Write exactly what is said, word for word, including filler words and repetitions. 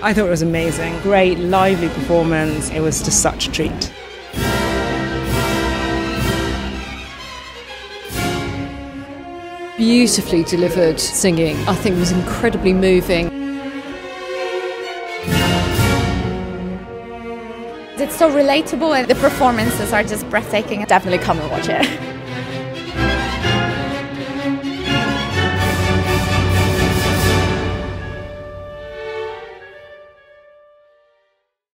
I thought it was amazing. Great, lively performance. It was just such a treat. Beautifully delivered singing. I think it was incredibly moving. It's so relatable and the performances are just breathtaking. Definitely come and watch it.